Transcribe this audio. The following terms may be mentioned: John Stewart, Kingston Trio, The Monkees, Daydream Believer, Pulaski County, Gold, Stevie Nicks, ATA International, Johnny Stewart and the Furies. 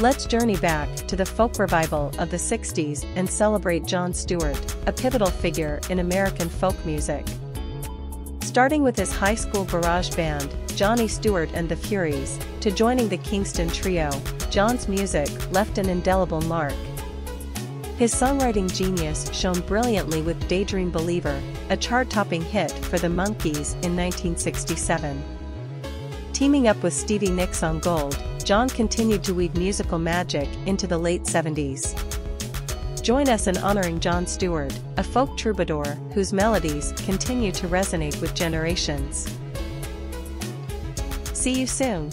Let's journey back to the folk revival of the 60s and celebrate John Stewart, a pivotal figure in American folk music. Starting with his high school garage band, Johnny Stewart and the Furies, to joining the Kingston Trio, John's music left an indelible mark. His songwriting genius shone brilliantly with Daydream Believer, a chart-topping hit for the Monkees in 1967. Teaming up with Stevie Nicks on Gold, John continued to weave musical magic into the late 70s. Join us in honoring John Stewart, a folk troubadour whose melodies continue to resonate with generations. See you soon!